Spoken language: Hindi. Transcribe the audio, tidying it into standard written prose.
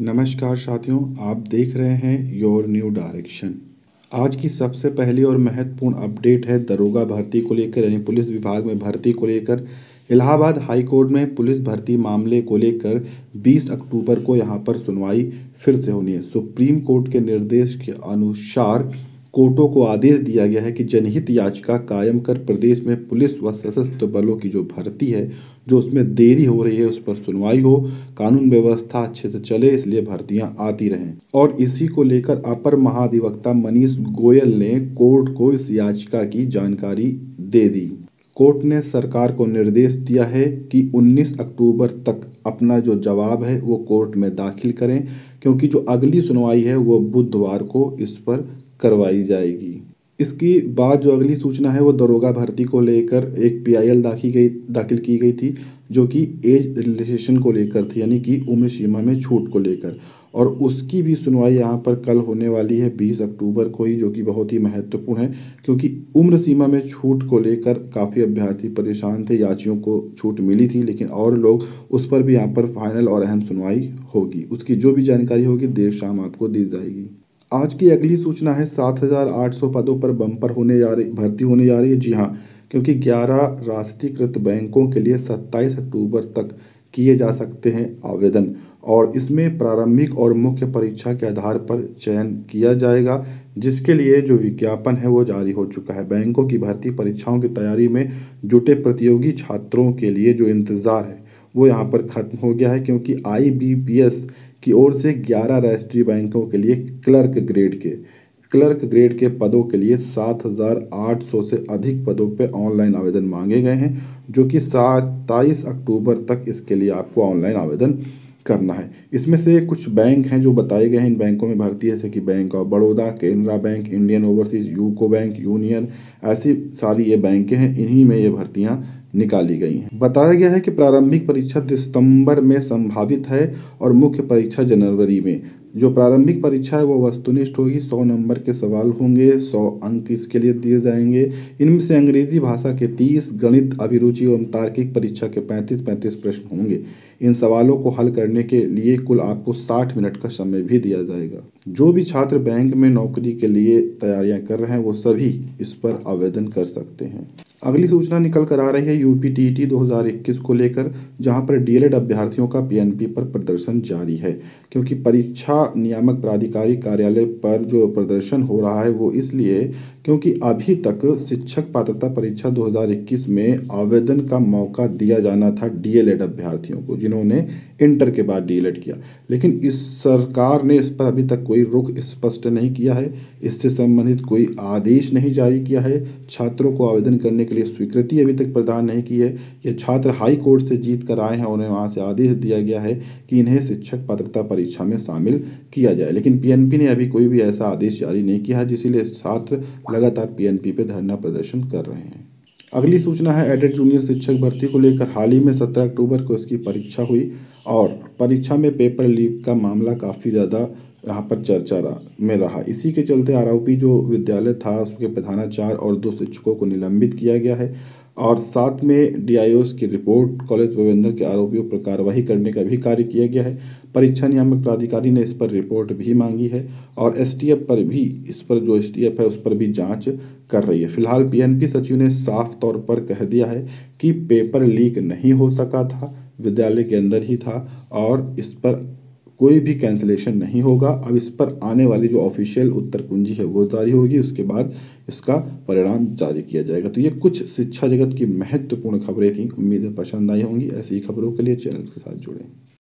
नमस्कार साथियों, आप देख रहे हैं योर न्यू डायरेक्शन। आज की सबसे पहली और महत्वपूर्ण अपडेट है दरोगा भर्ती को लेकर, यानी पुलिस विभाग में भर्ती को लेकर। इलाहाबाद हाई कोर्ट में पुलिस भर्ती मामले को लेकर 20 अक्टूबर को यहां पर सुनवाई फिर से होनी है। सुप्रीम कोर्ट के निर्देश के अनुसार कोर्टों को आदेश दिया गया है कि जनहित याचिका कायम कर प्रदेश में पुलिस व सशस्त्र बलों की जो भर्ती है, जो उसमें देरी हो रही है, उस पर सुनवाई हो, कानून व्यवस्था अच्छे से चले, इसलिए भर्तियां आती रहें। और इसी को लेकर अपर महाधिवक्ता मनीष गोयल ने कोर्ट को इस याचिका की जानकारी दे दी। कोर्ट ने सरकार को निर्देश दिया है कि 19 अक्टूबर तक अपना जो जवाब है वो कोर्ट में दाखिल करें, क्योंकि जो अगली सुनवाई है वो बुधवार को इस पर करवाई जाएगी। इसकी बाद जो अगली सूचना है वो दरोगा भर्ती को लेकर एक PIL दाखिल की गई थी, जो कि एज रिलैक्सेशन को लेकर थी, यानी कि उम्र सीमा में छूट को लेकर, और उसकी भी सुनवाई यहाँ पर कल होने वाली है 20 अक्टूबर को ही, जो कि बहुत ही महत्वपूर्ण है, क्योंकि उम्र सीमा में छूट को लेकर काफ़ी अभ्यर्थी परेशान थे। याचियों को छूट मिली थी लेकिन और लोग, उस पर भी यहाँ पर फाइनल और अहम सुनवाई होगी। उसकी जो भी जानकारी होगी देर शाम आपको दी जाएगी। आज की अगली सूचना है 7,800 पदों पर बम्पर भर्ती होने जा रही है। जी हाँ, क्योंकि 11 राष्ट्रीयकृत बैंकों के लिए 27 अक्टूबर तक किए जा सकते हैं आवेदन, और इसमें प्रारंभिक और मुख्य परीक्षा के आधार पर चयन किया जाएगा, जिसके लिए जो विज्ञापन है वो जारी हो चुका है। बैंकों की भर्ती परीक्षाओं की तैयारी में जुटे प्रतियोगी छात्रों के लिए जो इंतज़ार है वो यहाँ पर ख़त्म हो गया है, क्योंकि IBPS की ओर से 11 राष्ट्रीय बैंकों के लिए क्लर्क ग्रेड के पदों के लिए 7,800 से अधिक पदों पे ऑनलाइन आवेदन मांगे गए हैं, जो कि 27 अक्टूबर तक इसके लिए आपको ऑनलाइन आवेदन करना है। इसमें से कुछ बैंक हैं जो बताए गए हैं, इन बैंकों में भर्ती है, जैसे कि bank of Baroda, Canara bank, Indian Overseas, UCO bank, union, ऐसी सारी ये बैंकें हैं, इन्हीं में ये भर्तियाँ निकाली गई हैं। बताया गया है कि प्रारंभिक परीक्षा दिसंबर में संभावित है और मुख्य परीक्षा जनवरी में। जो प्रारंभिक परीक्षा है वो वस्तुनिष्ठ होगी, 100 नंबर के सवाल होंगे, 100 अंक इसके लिए दिए जाएंगे। इनमें से अंग्रेजी भाषा के 30, गणित, अभिरुचि एवं तार्किक परीक्षा के 35 प्रश्न होंगे। इन सवालों को हल करने के लिए कुल आपको 60 मिनट का समय भी दिया जाएगा। जो भी छात्र बैंक में नौकरी के लिए तैयारियाँ कर रहे हैं वो सभी इस पर आवेदन कर सकते हैं। अगली सूचना निकल कर आ रही है UP TET 2021 को लेकर, जहां पर DLED अभ्यर्थियों का PNP पर प्रदर्शन जारी है, क्योंकि परीक्षा नियामक प्राधिकारी कार्यालय पर जो प्रदर्शन हो रहा है वो इसलिए क्योंकि अभी तक शिक्षक पात्रता परीक्षा 2021 में आवेदन का मौका दिया जाना था DLED अभ्यर्थियों को, जिन्होंने इंटर के बाद DLED किया, लेकिन इस सरकार ने इस पर अभी तक कोई रुख स्पष्ट नहीं किया है, इससे संबंधित कोई आदेश नहीं जारी किया है, छात्रों को आवेदन करने के लिए स्वीकृति अभी तक प्रदान नहीं की है। ये छात्र हाई कोर्ट से जीत कर आए हैं, उन्हें वहाँ से आदेश दिया गया है कि इन्हें शिक्षक पात्रता परीक्षा में शामिल किया जाए, लेकिन PNP ने अभी कोई भी ऐसा आदेश जारी नहीं किया है, जिसलिए छात्र लगातार PNP पे धरना प्रदर्शन कर रहे हैं। अगली सूचना है एडेड जूनियर शिक्षक भर्ती को लेकर। हाल ही में 17 अक्टूबर को इसकी परीक्षा हुई और परीक्षा में पेपर लीक का मामला काफ़ी ज़्यादा यहाँ पर चर्चा में रहा। इसी के चलते ROP जो विद्यालय था उसके प्रधानाचार्य और 2 शिक्षकों को निलंबित किया गया है, और साथ में DIOs की रिपोर्ट, कॉलेज प्रबंधन के आरोपियों पर कार्रवाई करने का भी कार्य किया गया है। परीक्षा नियामक प्राधिकारी ने इस पर रिपोर्ट भी मांगी है, और STF पर भी, इस पर जो STF है उस पर भी जांच कर रही है। फिलहाल PNP सचिव ने साफ तौर पर कह दिया है कि पेपर लीक नहीं हो सका था, विद्यालय के अंदर ही था, और इस पर कोई भी कैंसिलेशन नहीं होगा। अब इस पर आने वाली जो ऑफिशियल उत्तर कुंजी है वो जारी होगी, उसके बाद इसका परिणाम जारी किया जाएगा। तो ये कुछ शिक्षा जगत की महत्वपूर्ण खबरें थीं, उम्मीद है पसंद आई होंगी। ऐसी खबरों के लिए चैनल के साथ जुड़ें।